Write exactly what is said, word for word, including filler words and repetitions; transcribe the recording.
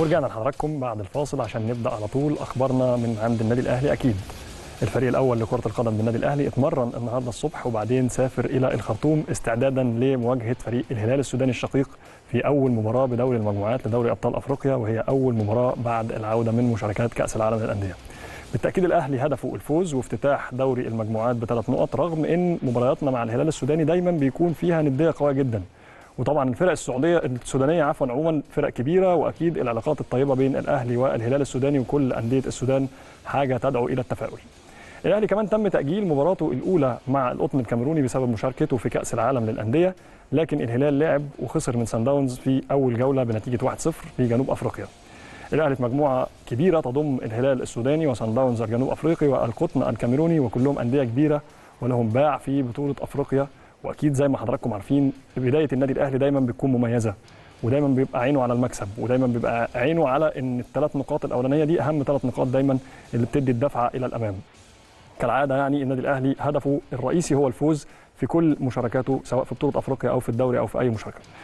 ورجعنا لحضراتكم بعد الفاصل عشان نبدا على طول اخبارنا من عند النادي الاهلي. اكيد الفريق الاول لكره القدم بالنادي الاهلي اتمرن النهارده الصبح وبعدين سافر الى الخرطوم استعدادا لمواجهه فريق الهلال السوداني الشقيق في اول مباراه بدوري المجموعات لدوري ابطال افريقيا، وهي اول مباراه بعد العوده من مشاركات كاس العالم للأندية. بالتاكيد الاهلي هدفه الفوز وافتتاح دوري المجموعات بثلاث نقط، رغم ان مبارياتنا مع الهلال السوداني دايما بيكون فيها نديه قويه جدا. وطبعا الفرق السعوديه السودانيه عفوا عموما فرق كبيره، واكيد العلاقات الطيبه بين الاهلي والهلال السوداني وكل انديه السودان حاجه تدعو الى التفاؤل. الاهلي كمان تم تاجيل مباراته الاولى مع القطن الكاميروني بسبب مشاركته في كاس العالم للانديه، لكن الهلال لعب وخسر من سانداونز في اول جوله بنتيجه واحد صفر في جنوب افريقيا. الاهلي في مجموعه كبيره تضم الهلال السوداني وسانداونز الجنوب افريقي والقطن الكاميروني، وكلهم انديه كبيره ولهم باع في بطوله افريقيا. واكيد زي ما حضراتكم عارفين بدايه النادي الاهلي دايما بتكون مميزه، ودايما بيبقى عينه على المكسب، ودايما بيبقى عينه على ان الثلاث نقاط الاولانيه دي اهم ثلاث نقاط دايما اللي بتدي الدفعه الى الامام. كالعاده يعني النادي الاهلي هدفه الرئيسي هو الفوز في كل مشاركاته، سواء في بطوله افريقيا او في الدوري او في اي مشاركه.